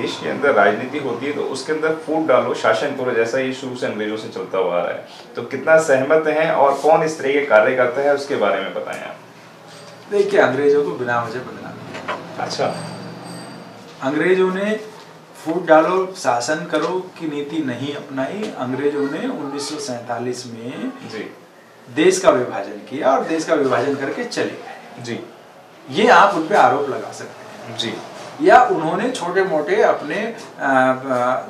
देश के अंदर राजनीति होती है तो उसके अंदर फूट डालो, शासन करो, जैसा ये शुरू से अंग्रेजों से चलता हुआ आ रहा है। तो कितना सहमत हैं और कौन इस तरह के कार्य करता है उसके बारे में बताएं आप। देखिए, अंग्रेजों को बिना वजह बदला। अच्छा, अंग्रेजों ने फूट डालो शासन करो की नीति नहीं अपनाई। अंग्रेजों ने 1947 में देश का विभाजन किया और देश का विभाजन करके चले गए जी। ये आप उन पे आरोप लगा सकते हैं जी। या उन्होंने छोटे मोटे अपने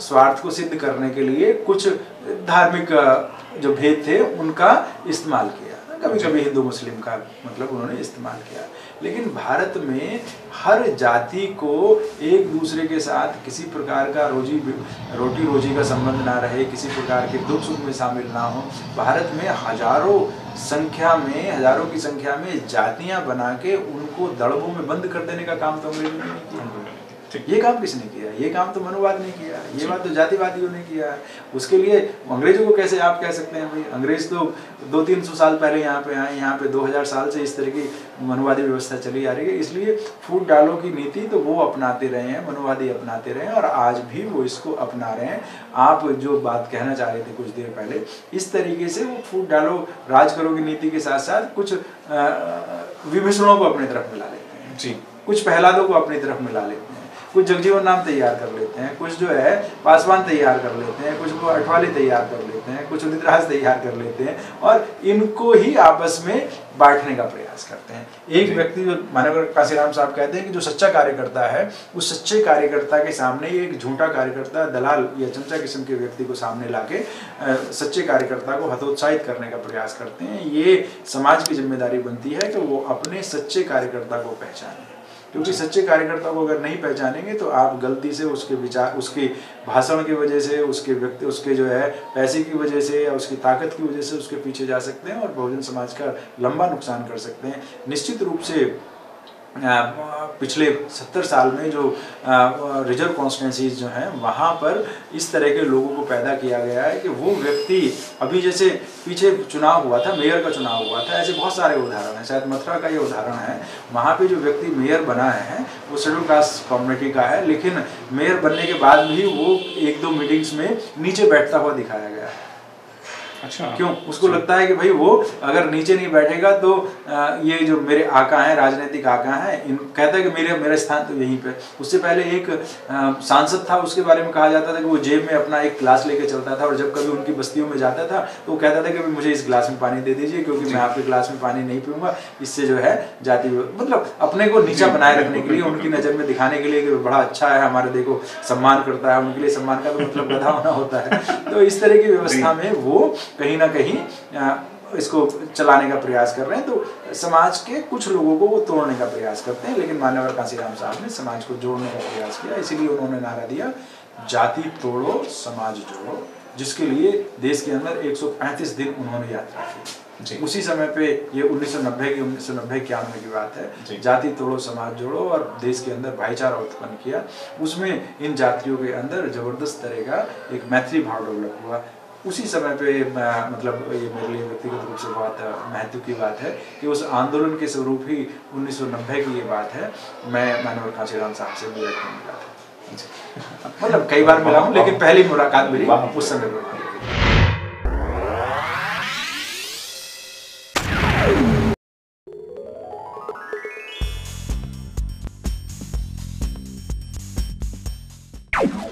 स्वार्थ को सिद्ध करने के लिए कुछ धार्मिक जो भेद थे उनका इस्तेमाल किया, कभी कभी हिंदू मुस्लिम का मतलब उन्होंने इस्तेमाल किया। लेकिन भारत में हर जाति को एक दूसरे के साथ किसी प्रकार का रोटी रोजी का संबंध ना रहे, किसी प्रकार के दुख सुख में शामिल ना हो। भारत में हजारों की संख्या में जातियां बना के उनको दड़बों में बंद कर देने का काम तो अंग्रेजों ने नहीं किया। ये काम किसने किया? ये काम तो मनुवाद ने किया, ये बात तो जातिवादियों ने किया। उसके लिए अंग्रेजों को कैसे आप कह सकते हैं? भाई, अंग्रेज तो 200-300 साल पहले यहाँ पे आए, यहाँ पे 2000 साल से इस तरह की मनुवादी व्यवस्था चली आ रही है। इसलिए फूट डालो की नीति तो वो अपनाते रहे हैं, मनुवादी अपनाते रहे हैं और आज भी वो इसको अपना रहे हैं। आप जो बात कहना चाह रहे थे कुछ देर पहले, इस तरीके से वो फूट डालो राज करो की नीति के साथ साथ कुछ विभीषणों को अपनी तरफ मिला लेते हैं जी, कुछ पहलादों को अपनी तरफ मिला लेते हैं, कुछ जगजीवन नाम तैयार कर लेते हैं, कुछ जो है पासवान तैयार कर लेते हैं, कुछ वो अठवाली तैयार कर लेते हैं, कुछ उदितराज तैयार कर लेते हैं और इनको ही आपस में बांटने का प्रयास करते हैं। एक व्यक्ति जो मानव काशीराम साहब कहते हैं कि जो सच्चा कार्यकर्ता है उस सच्चे कार्यकर्ता के सामने एक झूठा कार्यकर्ता, दलाल या चमचा किस्म के व्यक्ति को सामने लाके सच्चे कार्यकर्ता को हतोत्साहित करने का प्रयास करते हैं। ये समाज की जिम्मेदारी बनती है कि वो अपने सच्चे कार्यकर्ता को पहचाने, क्योंकि सच्चे कार्यकर्ता को अगर नहीं पहचानेंगे तो आप गलती से उसके विचार, उसके भाषण की वजह से, उसके व्यक्ति, उसके जो है पैसे की वजह से या उसकी ताकत की वजह से उसके पीछे जा सकते हैं और बहुजन समाज का लंबा नुकसान कर सकते हैं। निश्चित रूप से पिछले 70 साल में जो रिजर्व कॉन्स्टिट्यूंसीज जो हैं वहाँ पर इस तरह के लोगों को पैदा किया गया है कि वो व्यक्ति, अभी जैसे पीछे चुनाव हुआ था, मेयर का चुनाव हुआ था, ऐसे बहुत सारे उदाहरण हैं, शायद मथुरा का ये उदाहरण है। वहाँ पे जो व्यक्ति मेयर बना है वो शेड्यूल कास्ट कम्युनिटी का है, लेकिन मेयर बनने के बाद भी वो 1-2 मीटिंग्स में नीचे बैठता हुआ दिखाया गया है। अच्छा, क्यों? उसको लगता है कि भाई वो अगर नीचे नहीं बैठेगा तो ये जो मेरे आका हैं, राजनीतिक आका हैं, इन कहता है कि मेरा स्थान तो यहीं पे। उससे पहले एक सांसद था, उसके बारे में कहा जाता था कि वो जेब में अपना एक ग्लास लेके चलता था और जब कभी उनकी बस्तियों में जाता था तो वो कहता था कि मुझे इस ग्लास में पानी दे दीजिए क्योंकि मैं आपके ग्लास में पानी नहीं पीऊँगा। इससे जो है जाति, मतलब अपने को नीचा बनाए रखने के लिए, उनकी नज़र में दिखाने के लिए कि बड़ा अच्छा है हमारे, देखो सम्मान करता है, उनके लिए सम्मान का तो मतलब गधा होना होता है। तो इस तरह की व्यवस्था में वो कहीं ना कहीं इसको चलाने का प्रयास कर रहे हैं। तो समाज के कुछ लोगों को वो तोड़ने का प्रयास करते हैं, लेकिन माननीय काशीराम साहब ने समाज को जोड़ने का प्रयास किया। इसीलिए उन्होंने नारा दिया, जाति तोड़ो समाज जोड़ो, जिसके लिए देश के अंदर 135 दिन उन्होंने यात्रा की। उसी समय पे ये 1990-91 की बात है। जाति तोड़ो समाज जोड़ो और देश के अंदर भाईचारा उत्पन्न किया। उसमें इन जातियों के अंदर जबरदस्त तरह का एक मैत्री भाव डेवलप हुआ। उसी समय पे मतलब ये मेरे लिए व्यक्तिगत रूप से बहुत महत्व की बात है कि उस आंदोलन के स्वरूप ही 1990 की ये बात है। मैं माननीय काशीराम साहब से मिला था, मतलब कई बार मिला हूँ, लेकिन पहली मुलाकात मेरी उस समय पर।